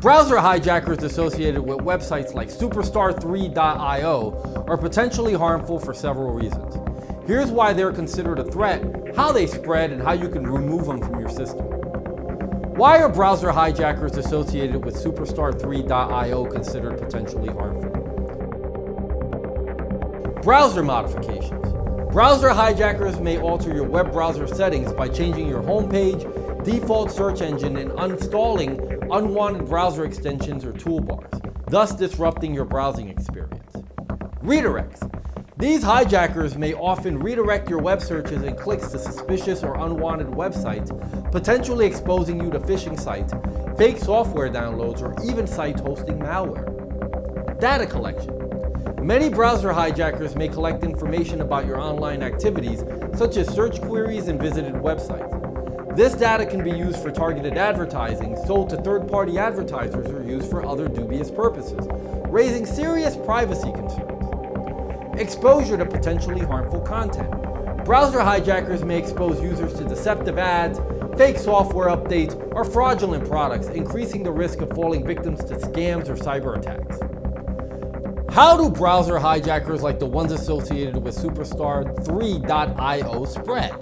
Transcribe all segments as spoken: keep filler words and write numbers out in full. Browser hijackers associated with websites like Superstar three dot i o are potentially harmful for several reasons. Here's why they're considered a threat, how they spread, and how you can remove them from your system. Why are browser hijackers associated with Superstar three dot i o considered potentially harmful? Browser modifications. Browser hijackers may alter your web browser settings by changing your home page, default search engine, and uninstalling unwanted browser extensions or toolbars, thus disrupting your browsing experience. Redirects. These hijackers may often redirect your web searches and clicks to suspicious or unwanted websites, potentially exposing you to phishing sites, fake software downloads, or even sites hosting malware. Data collection. Many browser hijackers may collect information about your online activities, such as search queries and visited websites. This data can be used for targeted advertising, sold to third-party advertisers, or used for other dubious purposes, raising serious privacy concerns. Exposure to potentially harmful content. Browser hijackers may expose users to deceptive ads, fake software updates, or fraudulent products, increasing the risk of falling victims to scams or cyber attacks. How do browser hijackers like the ones associated with Superstar three dot i o spread?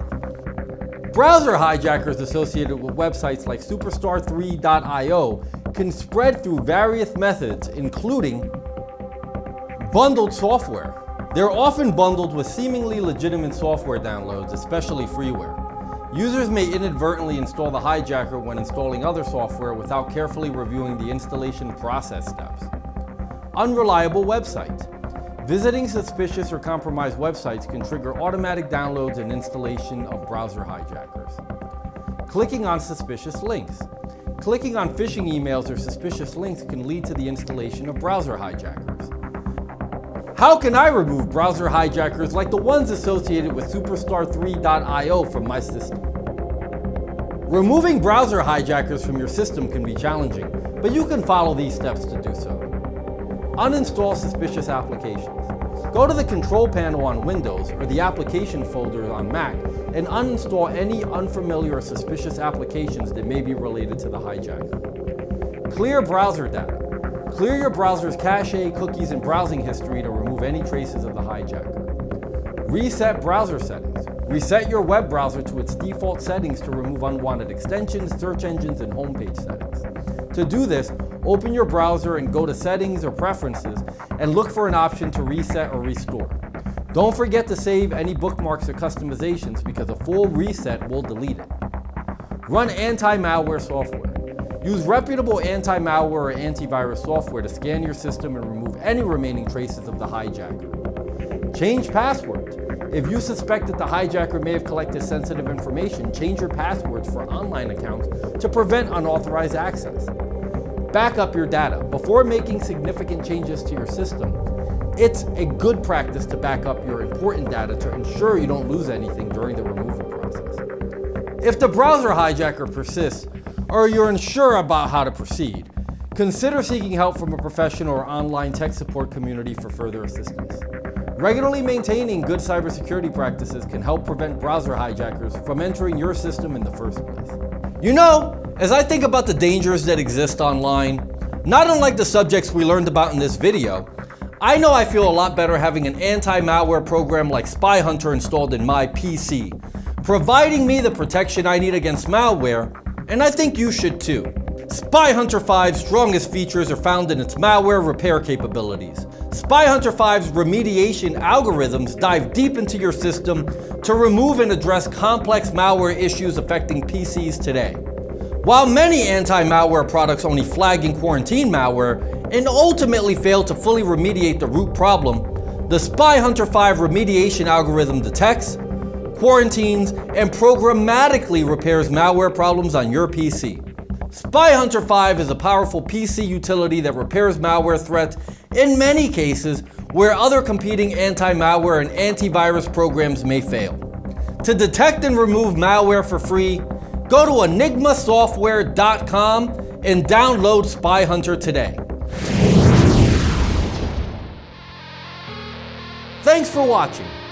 Browser hijackers associated with websites like Superstar three dot i o can spread through various methods, including bundled software. They're often bundled with seemingly legitimate software downloads, especially freeware. Users may inadvertently install the hijacker when installing other software without carefully reviewing the installation process steps. Unreliable websites. Visiting suspicious or compromised websites can trigger automatic downloads and installation of browser hijackers. Clicking on suspicious links. Clicking on phishing emails or suspicious links can lead to the installation of browser hijackers. How can I remove browser hijackers like the ones associated with Superstar three dot i o from my system? Removing browser hijackers from your system can be challenging, but you can follow these steps to do so. Uninstall suspicious applications. Go to the control panel on Windows or the application folder on Mac and uninstall any unfamiliar or suspicious applications that may be related to the hijacker. Clear browser data. Clear your browser's cache, cookies, and browsing history to remove any traces of the hijacker. Reset browser settings. Reset your web browser to its default settings to remove unwanted extensions, search engines, and homepage settings. To do this, open your browser and go to Settings or Preferences and look for an option to reset or restore. Don't forget to save any bookmarks or customizations because a full reset will delete it. Run anti-malware software. Use reputable anti-malware or antivirus software to scan your system and remove any remaining traces of the hijacker. Change passwords. If you suspect that the hijacker may have collected sensitive information, change your passwords for online accounts to prevent unauthorized access. Back up your data. Before making significant changes to your system, it's a good practice to back up your important data to ensure you don't lose anything during the removal process. If the browser hijacker persists or you're unsure about how to proceed, consider seeking help from a professional or online tech support community for further assistance. Regularly maintaining good cybersecurity practices can help prevent browser hijackers from entering your system in the first place. You know, as I think about the dangers that exist online, not unlike the subjects we learned about in this video, I know I feel a lot better having an anti-malware program like SpyHunter installed in my P C, providing me the protection I need against malware, and I think you should too. SpyHunter five's strongest features are found in its malware repair capabilities. SpyHunter five's remediation algorithms dive deep into your system to remove and address complex malware issues affecting P Cs today. While many anti-malware products only flag and quarantine malware and ultimately fail to fully remediate the root problem, the SpyHunter five remediation algorithm detects, quarantines, and programmatically repairs malware problems on your P C. SpyHunter five is a powerful P C utility that repairs malware threats in many cases where other competing anti-malware and antivirus programs may fail. To detect and remove malware for free, go to enigma software dot com and download SpyHunter today. Thanks for watching.